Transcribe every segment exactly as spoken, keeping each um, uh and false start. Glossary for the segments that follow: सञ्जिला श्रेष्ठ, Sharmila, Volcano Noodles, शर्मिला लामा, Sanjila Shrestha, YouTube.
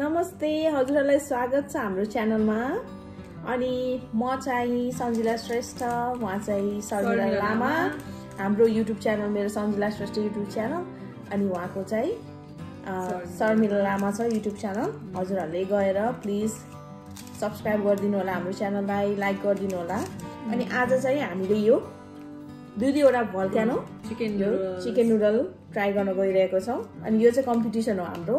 नमस्ते हजुरहरुलाई स्वागत छ हाम्रो च्यानलमा अनि म चाहिँ सञ्जिला श्रेष्ठ म चाहिँ सर्वला लामा हाम्रो YouTube च्यानल मेरो सञ्जिला श्रेष्ठ YouTube च्यानल अनि उहाँको चाहिँ शर्मिला लामा छ YouTube च्यानल हजुरहरुले गएर प्लिज सब्स्क्राइब गरिदिनु होला हाम्रो च्यानललाई लाइक गरिदिनु होला अनि आज चाहिँ हामीले यो दुई दुईवटा volcano chicken chicken noodle try गर्न गइरहेको छौं अनि यो चाहिँ कम्पिटिसन हो हाम्रो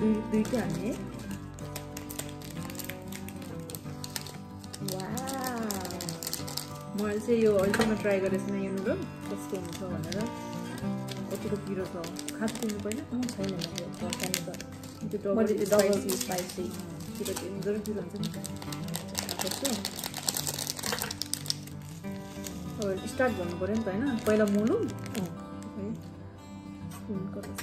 दुई दुईटै हाल्ने वाउ मैले चाहिँ यो अहिलेसम्म ट्राई गरेको छैन यो नुडल कस्तो हुन्छ भनेर कतिको पिरो छ खास तिमी पहिला छैन मैले तर्कानी त त्यो डबल स्पाइसी किन जरुरी हुन्छ नि अब स्टार्ट गर्नु पर्यो नि त हैन पहिला मोलु स्पुन कतै छ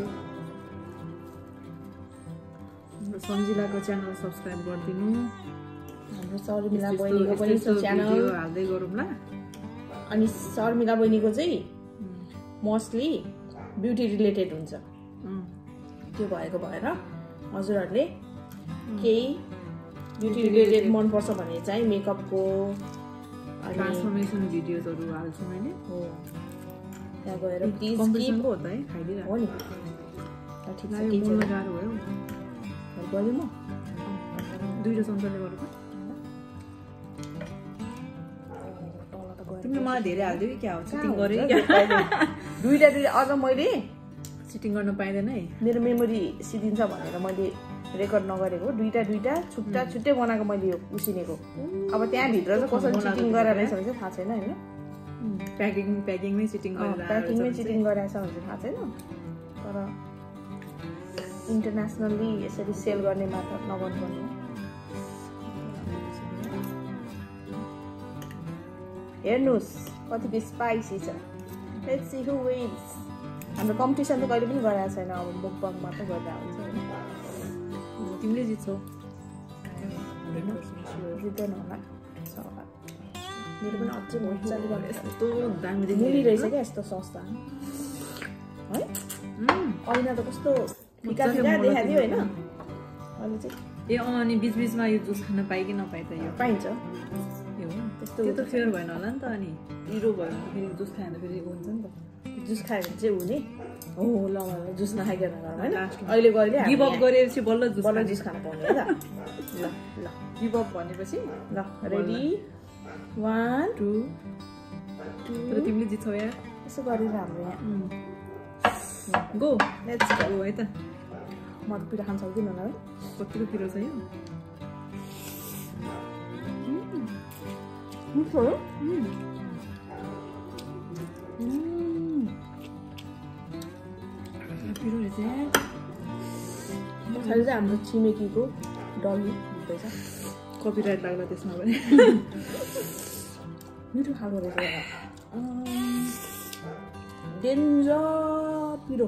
हाम्रो सञ्जिलाको च्यानल सब्स्क्राइब गरिदिनु हाम्रो शर्मिला बहिनीको पनि च्यानल हाल्दै गरौँ ल अनि शर्मिला बहिनीको चाहिँ मोस्टली ब्युटी रिलेटेड हुन्छ त्यो भएको भएर हजुरहरूले केही ब्युटी रिलेटेड मनपर्छ भने चाहिँ मेकअपको ट्रान्सफर्मेसन भिडियोजहरु हाल्छु मैले हो त्यहाँ गएर प्लिज कम्पिटिसन हो त है खाइदिरा हो नि त ठिक छ के चाहिँ गाह्रो भयो गर्दिन म दुईटा सन्तले गर्नु पर्छ तिमीले मलाई धेरै हाल्दियो के हुन्छ तिमी गरे दुईटा दुई अझ मैले सिटिङ गर्न पाइदैन है मेरो मेमोरी सिदिन्छ भनेर मैले रेकर्ड नगरेको दुईटा दुईटा छुट्टा छुट्टै बनाएको मैले यो उसिनेको अब त्यहाँभित्र चाहिँ कसरी चिटिङ गरेर रहेछ भने चाहिँ थाहा छैन हैन प्याकिङ प्याकिङमै चिटिङ गरेर प्याकिङमै चिटिङ गरेर छ भने थाहा छैन तर इन्टरनेसनली यसरी सेल गर्ने मात्र नगर्नु पर्ने हेर्नुस् कति स्पाइसी छ लेट्स सी हु विन्स हाम्रो कम्पिटिसन त कहिले पनि गराएको छैन अब बुकबङ मात्र गर्दा हुन्छ तिमीले जित्छौ जित्दैन होला मेरो पनि अझै मजाले गर्ने यस्तो दामी मुली रहेछ क्या यस्तो सस्ता है अहिले त कस्तो फिका फिका देखादियो होइन अहिले चाहिँ ए अनि बिच बिचमा यो जुस खान पाइ कि नपाइ त यो पाइन्छ यो त्यस्तो त्यो त फेयर भएन होला नि त अनि पिरो भयो फेरि जुस खाँदा फेरि हुन्छ नि त जुस खायो भने चाहिँ हुने हो ल जुस नखाइकन होइन अहिले गएर गिभ अप गरेपछि बल्ल जुस बल्ल जुस खान पाउने है ल ल गिभ अप भनेपछि ल रेडी one two two तर तिमीले जित्छौ यार यसो गरेर हाम्रो यहाँ गो लेट्स गो है त म त पिरो खान सक्दिन होला है कतिको पिरो छ यो मिठो हो पिरो रहेछ खालि चाहिँ हाम्रो छिमेकीको डल्ली हुँदैछ कपिराइट लाग्ला त्यसमा पनि मिठो खालको रहेछ डेन्जर पिरो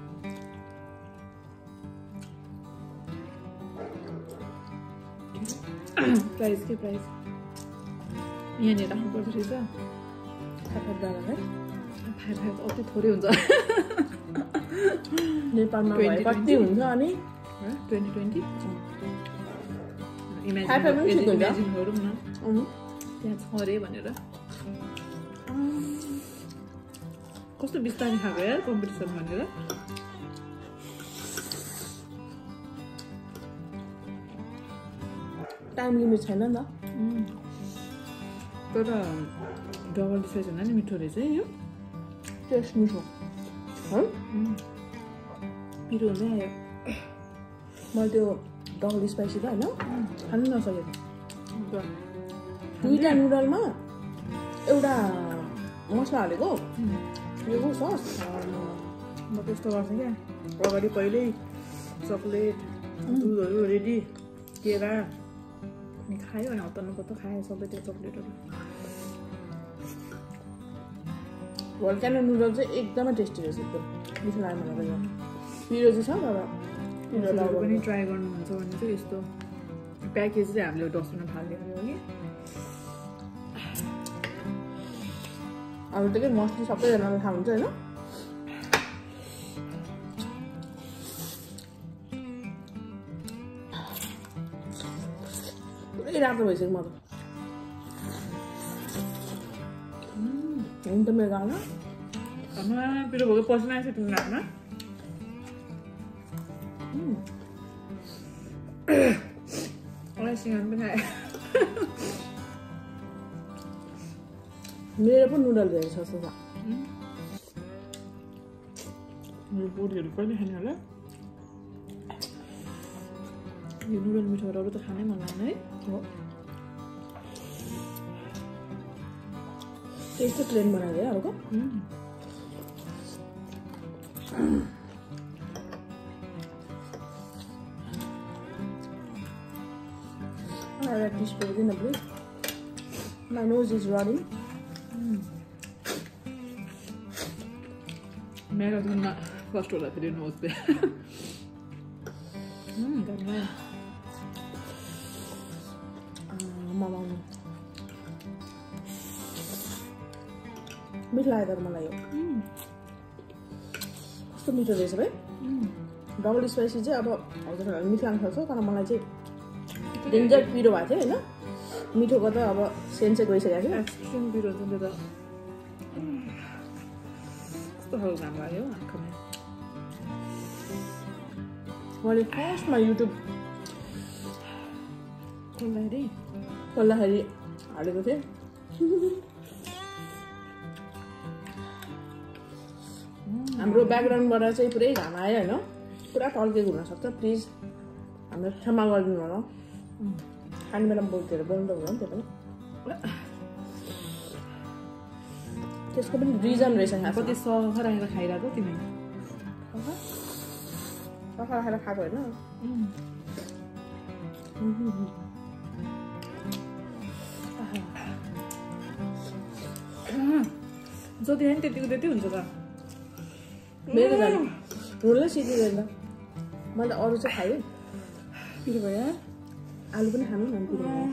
हामीले नि प्राइस के प्राइस यहाँनिर राख्नुपर्छ रहेछ फाइभ डलर है फाइभ फाइभ अति थोरै हुन्छ नेपालमा भए कति हुन्छ अनि ट्वेन्टी ट्वेन्टी इमेजिन गरौँ न अरे भनेर कस्तो बिस्तारै खाएको यार कम्पिटिसन भनेर टाइम लिमिट छैन नि त तर डबल डिसेस हुँदा नि मिठो रहेछ यो टेस्ट मिठो पिरो हुँदै आयो मैले त्यो डबल स्पाइसी त होइन खानु नसकेको दुईटा नुडलमा एउटा मसला हालेको यो सस म त्यस्तो गर्छु क्या अगाडि पहिल्यै चकलेट दुधहरू रेडी केरा अनि खायो अनि हतार्नुको त खायो सबै त्यो चकलेटहरू भोल्क्यानो नुडल चाहिँ एकदमै टेस्टी रहेछ एकदम मिठो लाग्यो मलाई यो पिरो चाहिँ छ तर नुडलहरू पनि ट्राई गर्नुहुन्छ भने चाहिँ यस्तो प्याकेज चाहिँ हामीले डस्टबिनमा फाल्दिएको हो कि अब त के मोस्टली सबैजनाले थाहा हुन्छ हैन पुरै राम्रो भइसक्यो म त एकदम मेरो गाउँ आमा पिरो भोगे पसिना आइसक्यो तिम्रो नाकमा मलाई सिँगान पनि आयो मेरो पनि नुडल रहेछ ससा मेरो बोडीहरु कहिले खाने होला यो नुडल मिठो अरू त खानै मन लाग्दैन है हो यस्तो प्लेन बनाएर अरूको अरे डिश बोल्दिन please my nose is running म्याराथनमा कस्तो होला फेरि नोज पे मिठो लाग्यो मलाई यो कस्तो मिठो रहेछ है डबल स्पाइसी चाहिँ अब हजुरहरूलाई मिठो लाग्न सक्छ तर मलाई चाहिँ डेन्जर पिरो भएको थियो होइन मिठोको त अब सेन्सै गइसकेको थियो एक्सट्रिम पिरो हुन्छ नि त मैले फर्स्टमा युट्युब खोल्दाखेरि खोल्दाखेरि हालेको थिएँ हाम्रो ब्याकग्राउन्डबाट चाहिँ पुरै घाम आयो होइन पुरा टल्केको हुनसक्छ प्लिज हाम्रो क्षमा गरिदिनु होला खाने बेलामा बोल्थ्यो बोल्नु त हुँदैन त्यो पनि त्यसको पनि रिजन रहेछ कति सख राखेर खाइरहेको तिमी सख राखेर खाएको होइन जति होइन त्यतिको त्यति हुन्छ त मेरो झन् रोलै सिधै गएन मैले अरू चाहिँ खाएँ पिरो भयो आलु पनि खानु मन पिरो भयो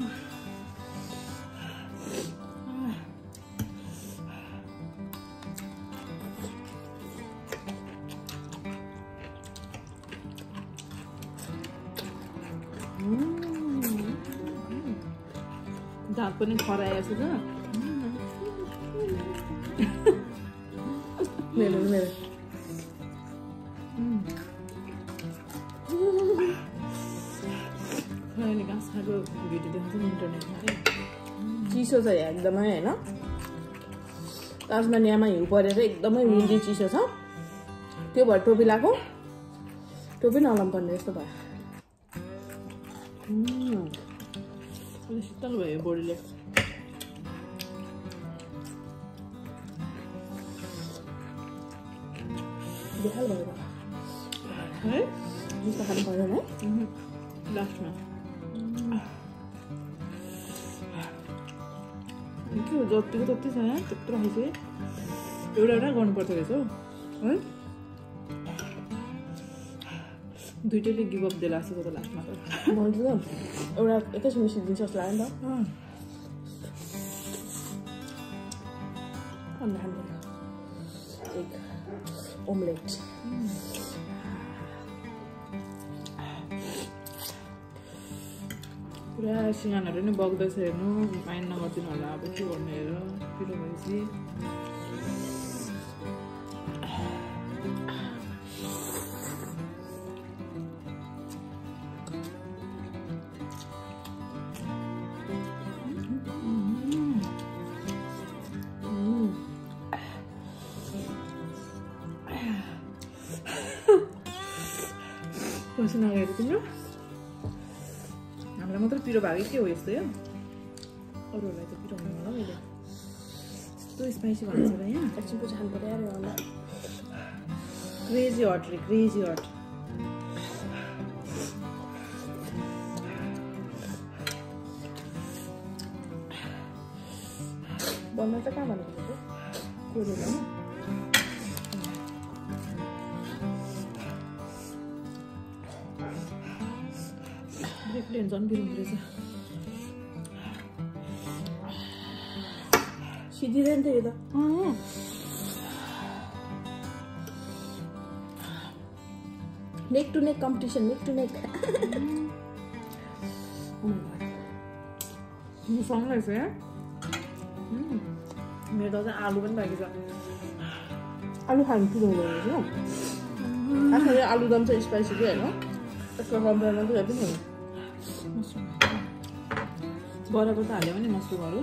दाँत पनि खरायो छ मेरो मेरो खरायोले घाँस खाएको भिडियो देख्छ नि इन्टरनेटमा है चिसो छ यहाँ एकदमै होइन ताजमानियामा हिउँ परेर एकदमै विन्डी चिसो छ त्यो भएर टोपी लगाएको टोपी नलाउनु पर्ने जस्तो भयो Mmm. Necesita algo de Borilex. Déjalo de bajar. ¿Eh? ¿Viste dejarlo para ver, eh? Uh-huh. Lástima. Mm. ¿Qué? Yo tengo tortillas, ¿eh? Te traje, ¿sí? Yo la verdad, con un puerto de eso. ¿Eh? दुईटैले give up दिला जस्तो त लाग्छ मलाई भन्छु त एउटा एकै सुनिसि दिन्छ जस्तो लाग्यो नि त अनि हामी एक ओमलेट पुरा सिंगानहरु नि बग्दैछ हेर्नु माइन नगर्दिनु होला अब के गर्ने हेर पिरो भएपछि no es que no hablamos del piro baguette o esto ya ahora la piro no me da esto es spicy vamos a ver ya aquí pues han por ahí ahora crazy hot crazy hot bueno está cámara ¿no? ¿Cómo? Plain जन बिरुम रहेछ सिदिदैन त यो त अँ neck to neck competition neck to neck नि सँग रहेछ है मेरो त आलु पनि बाकी छ आलु खानु पुग्यो होला हो आखिर आलु दम चाहिँ स्पाइसी के हैन त्यसको कम्पेयर गर्नु त हेर्दिनु Bora por tal, ¿no? ¿Más tu barro?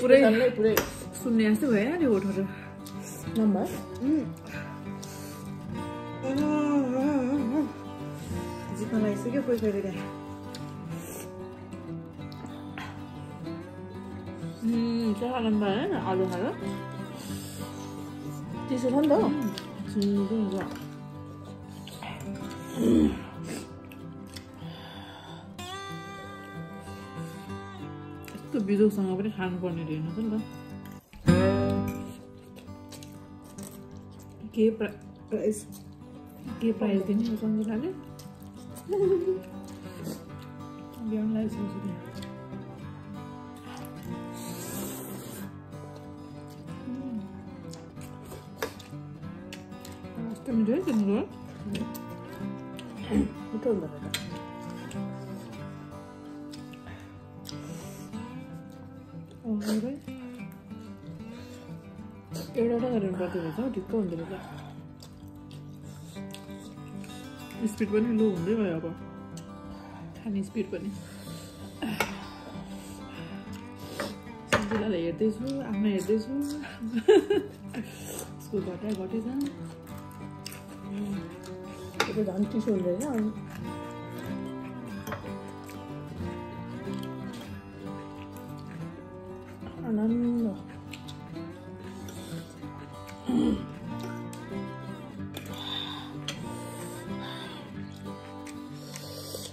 Pure, pure. Sunne se ve na de othar. Number. Hmm. Jitna laise ke koi koi de. Hmm, kya number hai na alu hai na. Tise thanda. Hmm, thanda. तो video संग अपने खान पानी रहना तो ना के price के price देने में संजीला ने बियॉन्ड लाइफ संजीला आज तो मिलेगा तो ना इतना लगा स्पीड पनि लो हुँदै भयो अब खाने स्पीड पनि सजिलै हेर्दैछु आमा हेर्दैछु स्कुल घटाइ घटाइ जान्छ त्यो झन् चिसो हुँदैन अनि अनन्य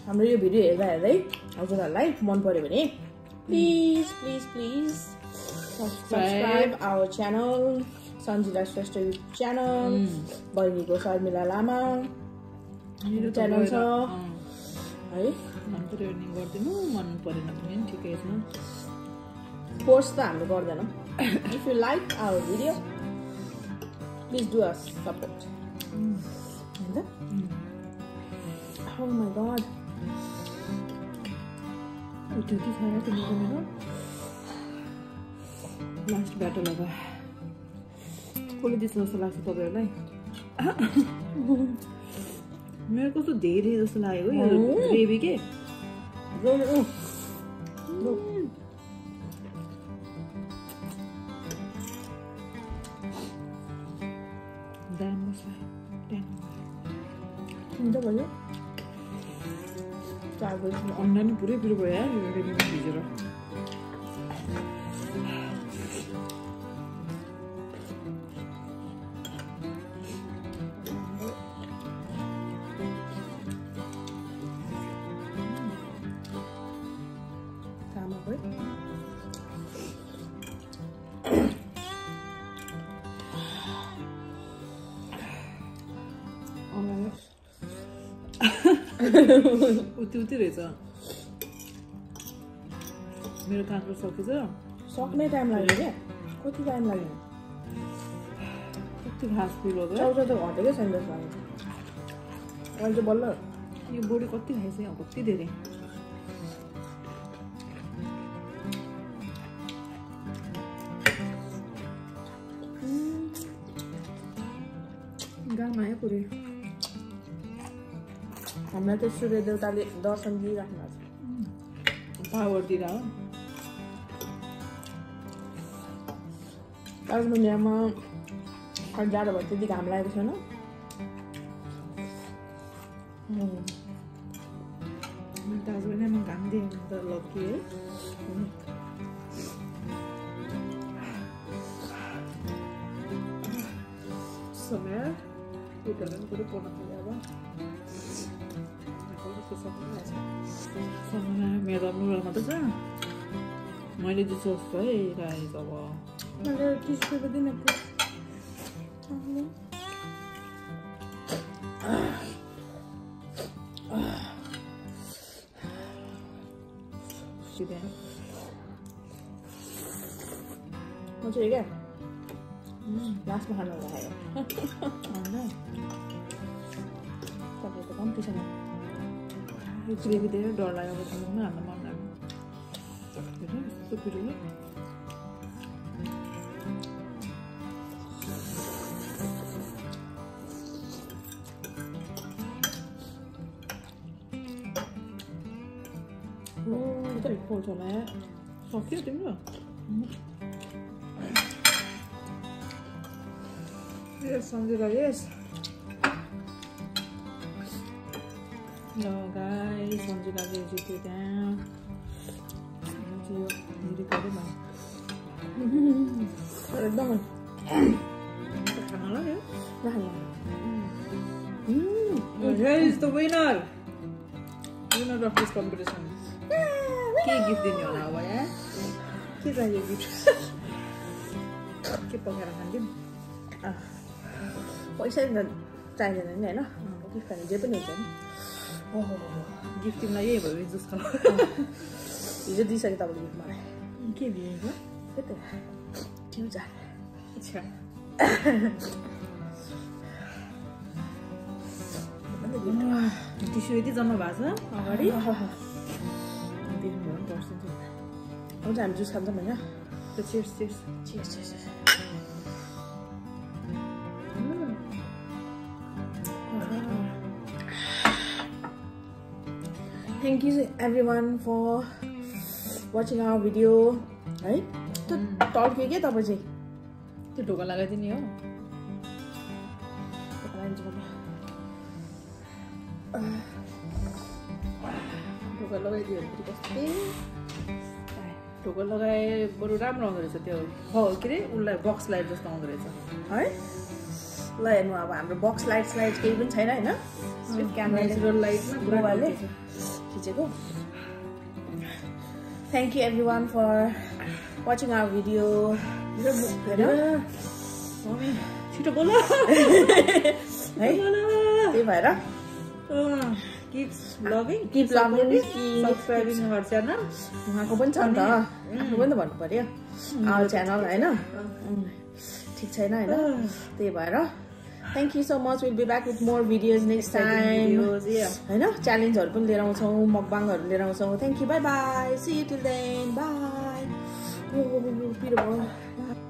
हाम्रो यो भिडियो हेर्दा हेर्दै हजुरहरुलाई मन पर्यो भने please please please subscribe our channel सञ्जिला श्रेष्ठ YouTube channel बहिनीको शर्मिला लामा मेरो च्यानल छ है मन पर्यो नि गर्दिनु मन परेन भने ठिकै छ फोर्स त हामी गर्दैनौ if you like our video please do us support हैन त Oh my god. What do you think I can do? Last battle over. Only this was the last battle, right? मेरे को तो देर ही जैसे लाए हो यार बेबी के. Damn was fine. Damn. इंदौ बोलो. अंडा नहीं पूरे पूरे गया ये भी भिजरा काम हो उति उति रहेछ मेरो काँक्रो सकेछ सक्ने टाइम लाग्यो के कति टाइम लाग्यो कति घाँस पिलो भयो चौध त घटेकै छैन जस्तो लाग्यो अहिले त बल्ल यो बोडी कति खाइछ अब कति धेरै गामा आयो पुरै हमने तो सूर्य देवता ले दर्शन भी रखना था। पावर दी रहा। आज मुझे हम हजार बच्चे दी काम लाए थे ना। मैं तो आज मुझे हम काम दी तो लोग की समय ये करने को तो पौना पड़ेगा बा। मेरो अनुहार मात्र छ मैले जे सोच्छु है गाइस अब मैले किसको दिन हो चाहिँ के लास्टमा खानु भयो हैन तपाईको त कम पिस न ग्रेभी दिएर डर लाग्यो अब तिमीमा हाम्रो मन लाग्यो यस्तो पिरो नि ओ त्यही फोटो ला सक्यो तिम्रो यो Sanjila yes Hello guys, Sanjila Shrestha down. Video, video kare ma. Kare dam. Khamala hai? Khamala. Hmm. Here is the winner. Winner of this competition. Kya gift dene wala hai bhaiya? Kya chahiye gift? Kya pakara khandi? Ah. Paisa na chahiye na, na. Gift kare je bhi nahi. Oh, gift him na ye bhai just khala. Ye di sakta bhai gift mare. Ke bhi hai ko? Kete? Tiu ja. Acha. Tissue yeti jama bhacha agadi. Din bhan parcha jo. Aaj ham juice khamcha bhayna. Cheers, cheers. Cheers, cheers. Thank you everyone for watching our video. Right? So talk ke kya tapaje? To doga lagai dini ho. Doga lagai diyo. Doga lagai boru ram ram kare satyo. Hall kire unla box light just kaun kare satyo. Hey? Lai nu ab hamro box light slides ke even chhaina hai na? With camera natural light na pura wale. कीजिए गो. Thank you everyone for watching our video. छिटो बोला है त्यही भएर keep vlogging, keep vlogging, keep subscribing our channel. उहाँको पनि छ नि त, आफ्नो पनि त भन्नु पर्यो our channel हैन. ठीक छैन हैन, त्यही भएर thank you so much. We'll be back with more videos next time. हैन, च्यालेन्जहरु पनि लिएर आउँछौ, मकबाङहरु लिएर आउँछौ. Thank you, bye bye, see you till then, bye.